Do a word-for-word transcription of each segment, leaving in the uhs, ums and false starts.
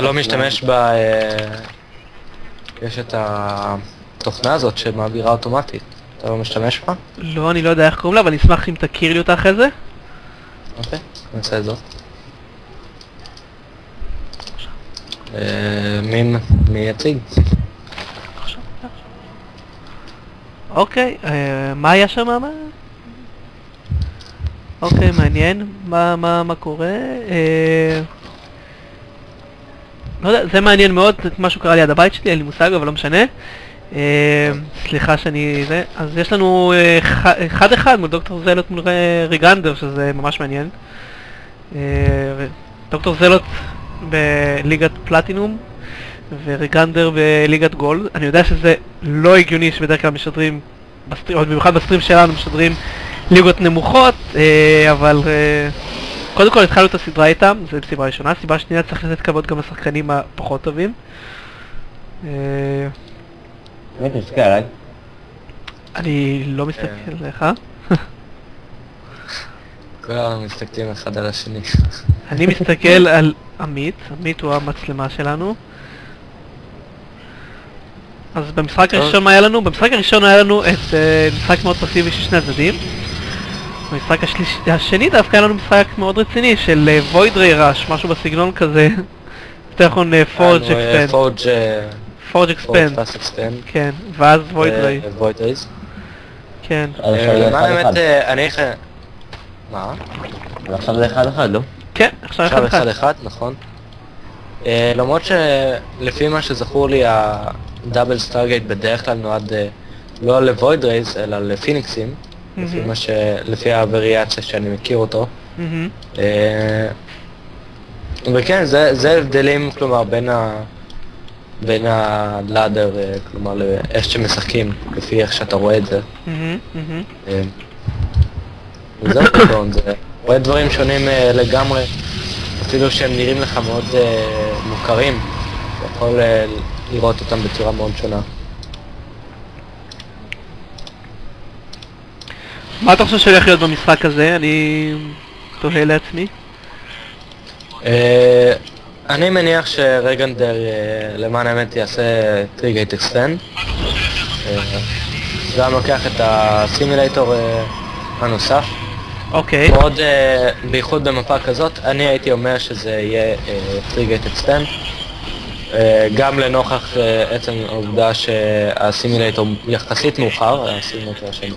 אתה לא משתמש ב... יש את התוכנה הזאת שמעבירה אוטומטית. אתה לא משתמש בה? לא, אני לא יודע איך קוראים לה, אבל אני אשמח אם תכיר לי אותה אחרי זה. אוקיי, נעשה את זאת. מי יציג? אוקיי, מה היה שם? אוקיי, מעניין, מה קורה? לא יודע, זה מעניין מאוד, משהו קרה ליד הבית שלי, אין לי מושג, אבל לא משנה. סליחה שאני... אז יש לנו אחד אחד מול דוקטור זלוט מול ריגנדר, שזה ממש מעניין. דוקטור זלוט בליגת פלטינום וריגנדר בליגת גולד. אני יודע שזה לא הגיוני שבדרך כלל משדרים, או במיוחד בסטרים שלנו משדרים ליגות נמוכות, אבל קודם כל התחלנו את הסדרה איתם, זו סיבה ראשונה. סיבה שנייה, צריך לתת כבוד גם לשחקנים הפחות טובים. באמת מסתכל עליי? אני לא מסתכל עליך. כולם מסתכלים אחד על השני. אני מסתכל על עמית, עמית הוא המצלמה שלנו. אז במשחק הראשון היה לנו, במשחק הראשון היה לנו את משחק מאוד פסיבי של שני הצדדים. במשחק השני דווקא היה לנו משחק מאוד רציני של וויד ריי ראש, משהו בסגנון כזה. יותר נכון פורג' אקספנד. פורג' אקספנד. כן, ואז וויד ריי. וויד רייז. כן. מה האמת, אני... מה? עכשיו זה אחד אחד, לא? כן, עכשיו אחד אחד. עכשיו אחד אחד, נכון. למרות שלפי מה שזכור לי, הדאבל סטארגייט בדרך כלל נועד לא לוויד רייז, אלא לפיניקסים. לפי מה ש... לפי הווריאציה שאני מכיר אותו. וכן, זה הבדלים, כלומר, בין ה... בין הלאדר, כלומר, לאיך שמשחקים, לפי איך שאתה רואה את זה. וזה פתאום, זה רואה דברים שונים לגמרי, אפילו שהם נראים לך מאוד מוכרים, אתה יכול לראות אותם בצורה מאוד שונה. מה אתה חושב שהולך להיות במשחק הזה? אני תוהה לעצמי. אני מניח שרגנדר, למען האמת, יעשה טריגייט אקסטנד. גם לוקח את הסימילייטור הנוסף. אוקיי. מאוד, בייחוד במפה כזאת, אני הייתי אומר שזה יהיה טריגייט אקסטנד. גם לנוכח עצם העובדה שהסימילייטור יחסית מאוחר, הסימילייטור השני.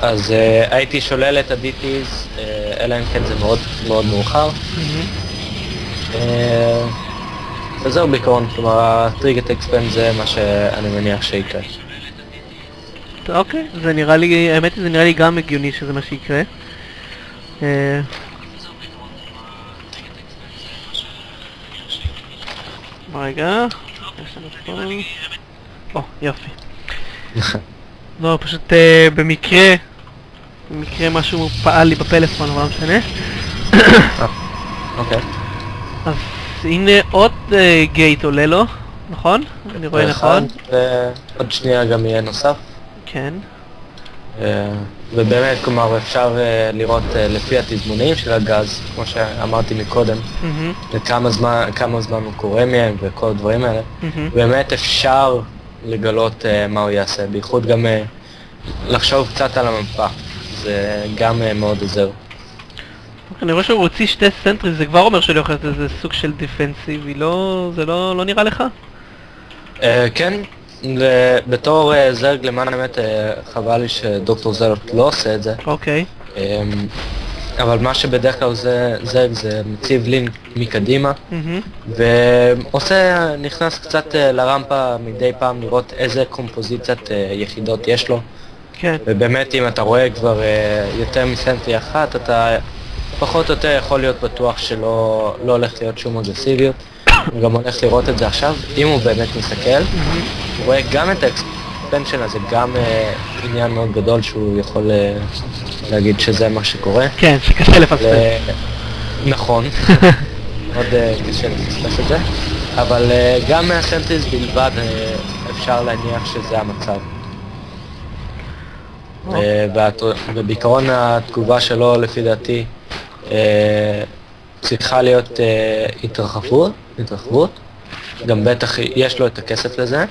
אז uh, הייתי שולל את ה-די טיז, uh, אלא אם כן זה מאוד מאוד מאוחר. Mm-hmm. uh, וזהו בעיקרון, כלומר הטריגט אקספנד זה מה שאני מניח שיקרה. אוקיי, okay, זה נראה לי, האמת זה נראה לי גם הגיוני שזה מה שיקרה. Uh... רגע, יש לנו פה... או, יופי. לא, פשוט במקרה, במקרה משהו פעל לי בפלאפון, אבל לא משנה. אוקיי. אז הנה עוד גייט עולה לו, נכון? אני רואה נכון. ועוד שנייה גם יהיה נוסף. כן. ובאמת, כלומר, אפשר לראות לפי התזמונים של הגז, כמו שאמרתי מקודם, וכמה זמן הוא קורה מהם וכל הדברים האלה. באמת אפשר לגלות מה הוא יעשה, בייחוד גם לחשוב קצת על המפה, זה גם מאוד עוזר. אני רואה שהוא הוציא שתי סנטרים, זה כבר אומר שלא יכול להיות איזה סוג של דיפנסיבי, זה לא נראה לך? כן, בתור זרג למען האמת חבל לי שדוקטור זלוט לא עושה את זה. אוקיי. אבל מה שבדרך כלל זה זרג זה מציב לינק מקדימה ועושה, נכנס קצת לרמפה מדי פעם לראות איזה קומפוזיציית יחידות יש לו. כן. ובאמת אם אתה רואה כבר יותר מסנטרי אחת, אתה פחות או יותר יכול להיות בטוח שלא הולך להיות שום אגרסיביות. הוא גם הולך לראות את זה עכשיו, אם הוא באמת מסתכל. הוא רואה גם את האקספנשן הזה, גם עניין מאוד גדול שהוא יכול להגיד שזה מה שקורה. כן, שקשה לפספס. נכון. עוד קשה לפספס את זה. אבל גם מהסנטריז בלבד אפשר להניח שזה המצב. ובעיקרון התגובה שלו לפי דעתי צריכה להיות אה, התרחבות, התרחבות, גם בטח יש לו את הכסף לזה,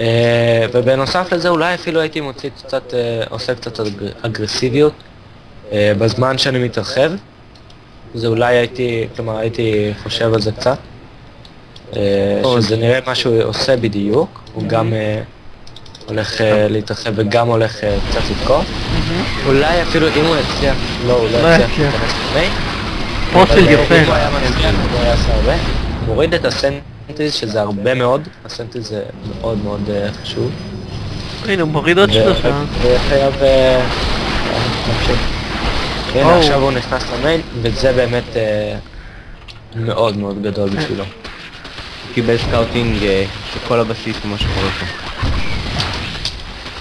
אה, ובנוסף לזה אולי אפילו הייתי מוציא קצת, אה, עושה קצת אגר, אגרסיביות אה, בזמן שאני מתרחב, זה אולי הייתי, כלומר הייתי חושב על זה קצת, אה, שזה נראה מה שהוא עושה בדיוק, הוא גם אה, הולך אה, להתרחב וגם הולך אה, קצת לתקוף, אולי אפילו אם הוא יצליח, לא, הוא לא יצליח להיכנס למי, פרוצל יפה. אם הוא היה מצליח, הוא היה עשה הרבה. מוריד את הסנטיז, שזה הרבה מאוד, הסנטיז זה מאוד מאוד חשוב. הנה, הוא מוריד עוד שלושה. וחייב... נמשיך. הנה, עכשיו הוא נכנס למייל, וזה באמת מאוד מאוד גדול בשבילו. הוא קיבל סקאוטינג שכל הבסיס הוא מה שקורה פה.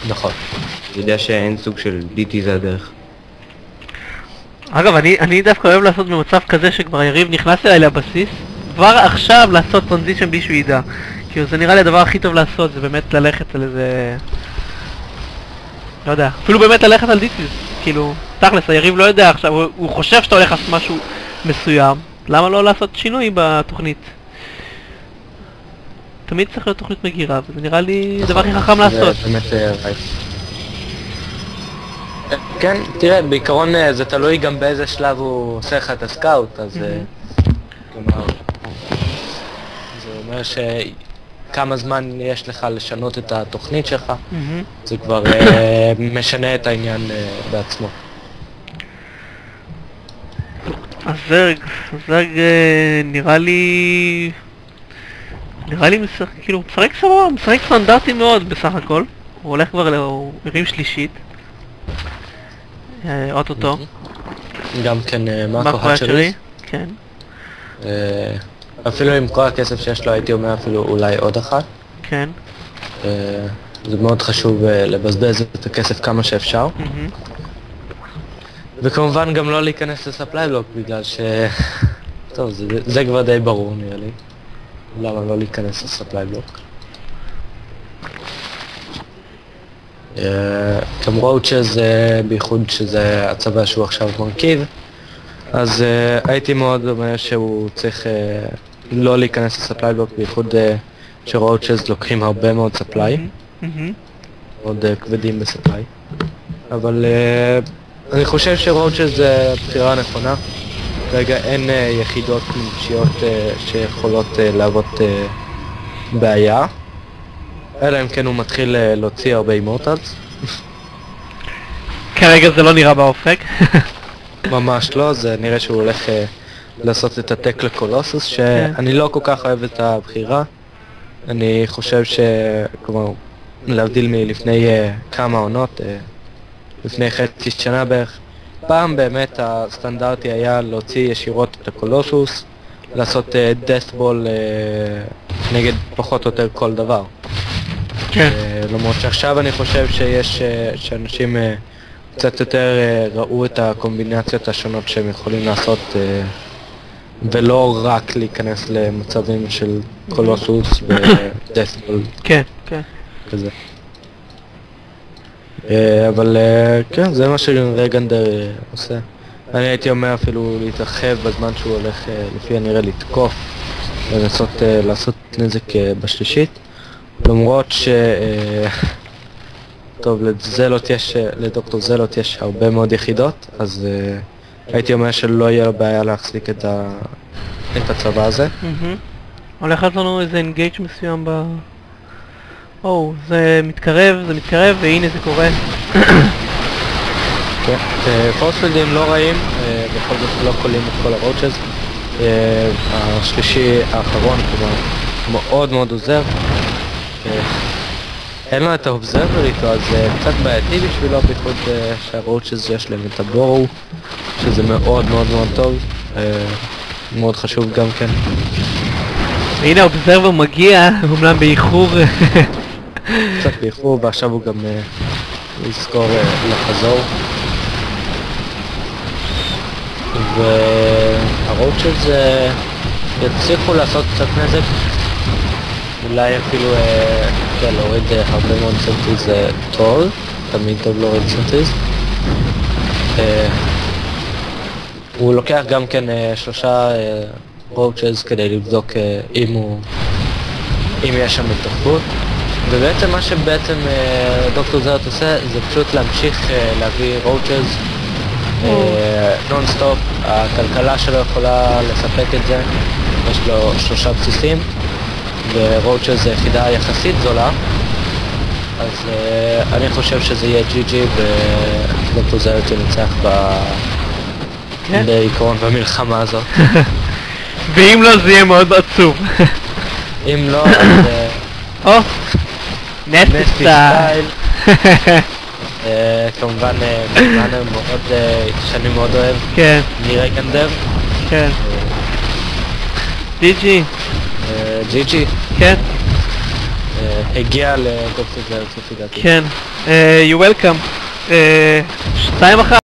נכון. אני יודע שאין סוג של דיטי זה הדרך. אגב, אני, אני דווקא אוהב לעשות במצב כזה שכבר היריב נכנס אליי לבסיס, כבר עכשיו לעשות טרנזישן בלי שהוא ידע. כאילו זה נראה לי הדבר הכי טוב לעשות, זה באמת ללכת על איזה... לא יודע, אפילו באמת ללכת על דיטיז, כאילו, תכלס, היריב לא יודע עכשיו, הוא, הוא חושב שאתה הולך לעשות משהו מסוים, למה לא לעשות שינוי בתוכנית? תמיד צריך להיות תוכנית מגירה, וזה נראה לי הדבר הכי חכם לעשות. כן, תראה, בעיקרון זה תלוי גם באיזה שלב הוא עושה לך את הסקאוט, אז... כלומר... זה אומר שכמה זמן יש לך לשנות את התוכנית שלך, זה כבר משנה את העניין בעצמו. הזרג, הזרג נראה לי... נראה לי משחק, כאילו, משחק סבבה, משחק סטנדרטי מאוד בסך הכל. הוא הולך כבר, הוא הרים שלישית. אוטוטו. גם כן מאקו הצ'ריס. כן. אפילו עם כל הכסף שיש לו הייתי אומר אפילו אולי עוד אחת. כן. זה מאוד חשוב לבזבז את הכסף כמה שאפשר. וכמובן גם לא להיכנס לספליי בלוק בגלל ש... טוב, זה כבר די ברור נראה לי. למה לא להיכנס לספליי בלוק. למרות שזה, בייחוד שזה הצבא שהוא עכשיו מרכיב, אז הייתי מאוד אומר שהוא צריך לא להיכנס לספליי בלוק, בייחוד שרואוצ'ז לוקחים הרבה מאוד ספליי, מאוד כבדים בספליי, אבל אני חושב שרואוצ'ז זה בחירה נכונה. רגע, אין יחידות ממשיות שיכולות להוות בעיה, אלא אם כן הוא מתחיל להוציא הרבה אימורטלס. כרגע זה לא נראה באופק. ממש לא, זה נראה שהוא הולך לעשות את הטק לקולוסוס, שאני לא כל כך אוהב את הבחירה. אני חושב ש... כלומר, להבדיל מלפני כמה עונות, לפני חצי שנה בערך, פעם באמת הסטנדרטי היה להוציא ישירות את הקולוסוס, לעשות דאסבול נגד פחות או יותר כל דבר. כן. למרות שעכשיו אני חושב שיש, שאנשים קצת יותר ראו את הקומבינציות השונות שהם יכולים לעשות ולא רק להיכנס למצבים של קולוסוס ודסבול. כן, כן. כזה. אבל כן, זה מה שרגנדר עושה. אני הייתי אומר אפילו להתרחב בזמן שהוא הולך לפי הנראה לתקוף ולנסות לעשות נזק בשלישית. למרות ש... טוב, לדזלוט יש... לדוקטור זלוט יש הרבה מאוד יחידות, אז הייתי אומר שלא יהיה לו בעיה להחזיק את ה... את הצבא הזה. הולך לנו איזה אינגייג' מסוים ב... או, זה מתקרב, זה מתקרב, והנה זה קורה. כן, פורספילדים לא רעים, בכל זאת לא קולים את כל הרוצ'ז. השלישי האחרון כבר מאוד מאוד עוזר. אין לו את האובזרבר איתו, אז זה קצת בעייתי בשבילו, בייחוד שהרוצ'ז יש להם את הבורו, שזה מאוד מאוד מאוד טוב, מאוד חשוב גם כן. הנה האובזרבר מגיע, אומנם באיחור, קצת באיחור, ועכשיו הוא גם יזכור לחזור. והרוצ'ז יצליחו לעשות קצת נזק, אולי אפילו להוריד הרבה מאוד סנטיז זה טוב, תמיד טוב להוריד סנטיז. הוא לוקח גם כן שלושה roaches כדי לבדוק אם הוא... אם יש שם התרחבות. ובעצם מה שבעצם דוקטור זלוט עושה זה פשוט להמשיך להביא roaches נונסטופ. הכלכלה שלו יכולה לספק את זה, יש לו שלושה בסיסים וroaches זה יחידה יחסית זולה, אז אני חושב שזה יהיה ג'י ג'י ודוקטור זלוט ינצח בעיקרון במלחמה הזאת. ואם לא זה יהיה מאוד עצוב. אם לא, אז... או! נסי סטייל! כמובן, כמובן מאוד, שאני מאוד אוהב. כן. מרגנדר. כן. ג'י ג'י. ג'י ג'י. כן. הגיע לדוקטור זלוט לפי דעתי. כן. You welcome. שתיים אחת.